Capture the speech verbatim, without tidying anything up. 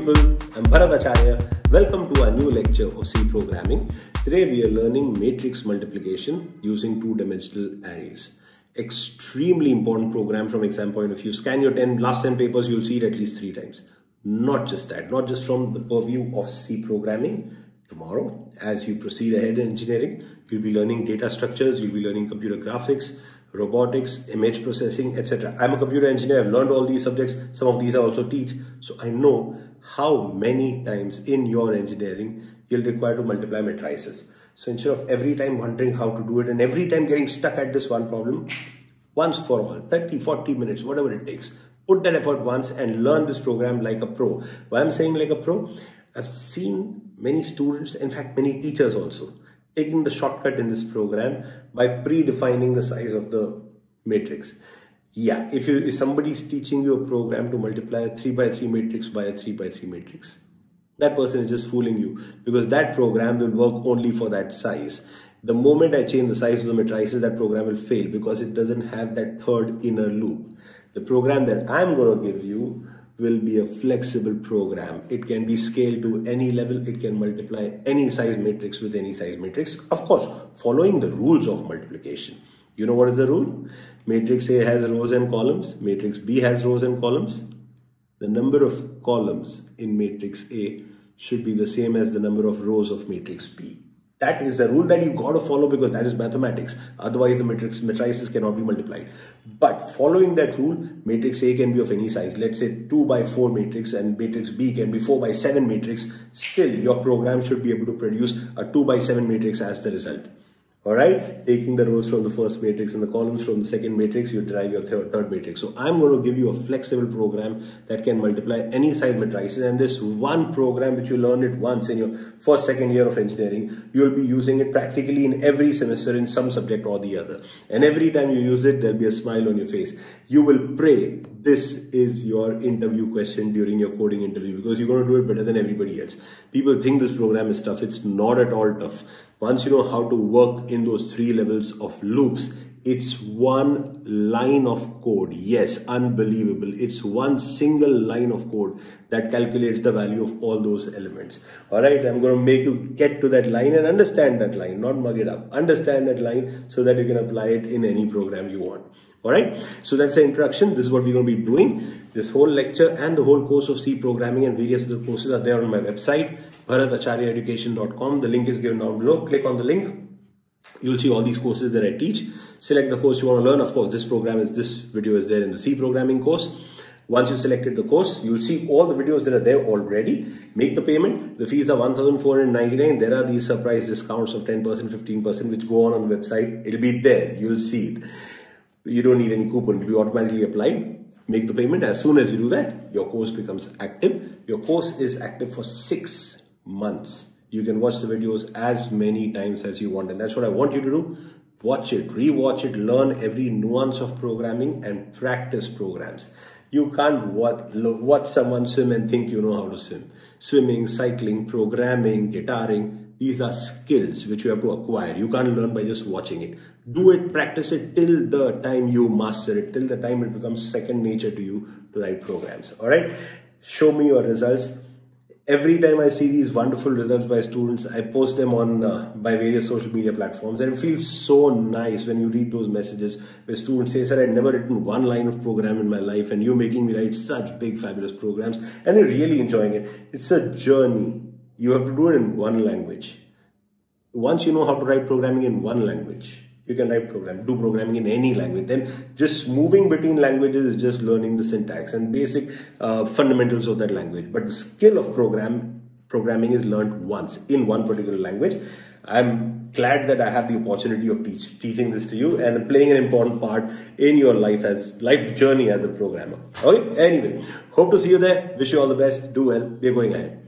people, I'm Bharat Acharya. Welcome to our new lecture of C Programming. Today we are learning matrix multiplication using two-dimensional arrays. Extremely important program from exam point of view. Scan your ten, last ten papers, you'll see it at least three times. Not just that, not just from the purview of C Programming. Tomorrow, as you proceed ahead in engineering, you'll be learning data structures, you'll be learning computer graphics, robotics, image processing, et cetera. I'm a computer engineer, I've learned all these subjects. Some of these I also teach. So I know how many times in your engineering you'll require to multiply matrices. So instead of every time wondering how to do it and every time getting stuck at this one problem, once for all, thirty, forty minutes, whatever it takes, put that effort once and learn this program like a pro. Why I'm saying like a pro? I've seen many students, in fact, many teachers also, taking the shortcut in this program by predefining the size of the matrix. Yeah, if, you, if somebody is teaching you a program to multiply a three by three matrix by a three by three matrix, that person is just fooling you, because that program will work only for that size. The moment I change the size of the matrices, that program will fail because it doesn't have that third inner loop. The program that I'm going to give you will be a flexible program. It can be scaled to any level. It can multiply any size matrix with any size matrix. Of course, following the rules of multiplication. You know what is the rule? Matrix A has rows and columns. Matrix B has rows and columns. The number of columns in matrix A should be the same as the number of rows of matrix B. That is a rule that you got to follow, because that is mathematics. Otherwise, the matrix matrices cannot be multiplied. But following that rule, matrix A can be of any size. Let's say two by four matrix, and matrix B can be four by seven matrix. Still, your program should be able to produce a two by seven matrix as the result. Alright, taking the rows from the first matrix and the columns from the second matrix, you derive your third, third matrix. So I'm going to give you a flexible program that can multiply any size matrices, and this one program which you learn it once in your first, second year of engineering, you'll be using it practically in every semester in some subject or the other. And every time you use it, there'll be a smile on your face. You will pray this is your interview question during your coding interview, because you're going to do it better than everybody else. People think this program is tough. It's not at all tough. Once you know how to work in those three levels of loops, it's one line of code. Yes, unbelievable. It's one single line of code that calculates the value of all those elements. All right, I'm going to make you get to that line and understand that line, not mug it up. Understand that line so that you can apply it in any program you want. Alright, so that's the introduction. This is what we're going to be doing. This whole lecture and the whole course of C Programming and various other courses are there on my website, bharat acharya education dot com. The link is given down below. Click on the link. You'll see all these courses that I teach. Select the course you want to learn. Of course, this program is, this video is there in the C Programming course. Once you selected the course, you'll see all the videos that are there already. Make the payment. The fees are one thousand four hundred ninety-nine. There are these surprise discounts of ten percent, fifteen percent, which go on on the website. It'll be there. You'll see it. You don't need any coupon, it will be automatically applied. Make the payment. As soon as you do that, your course becomes active. Your course is active for six months. You can watch the videos as many times as you want. And that's what I want you to do. Watch it, re-watch it, learn every nuance of programming and practice programs. You can't watch someone swim and think you know how to swim. Swimming, cycling, programming, guitaring. These are skills which you have to acquire. You can't learn by just watching it. Do it, practice it till the time you master it, till the time it becomes second nature to you to write programs. All right. Show me your results. Every time I see these wonderful results by students, I post them on uh, by various social media platforms, and it feels so nice when you read those messages where students say, sir, I've never written one line of program in my life and you're making me write such big, fabulous programs, and they're really enjoying it. It's a journey. You have to do it in one language. Once you know how to write programming in one language, you can write program, do programming in any language. Then just moving between languages is just learning the syntax and basic uh, fundamentals of that language. But the skill of program programming is learned once in one particular language. I'm glad that I have the opportunity of teach, teaching this to you and playing an important part in your life as life journey as a programmer. Okay. Anyway, hope to see you there. Wish you all the best. Do well. We're going ahead.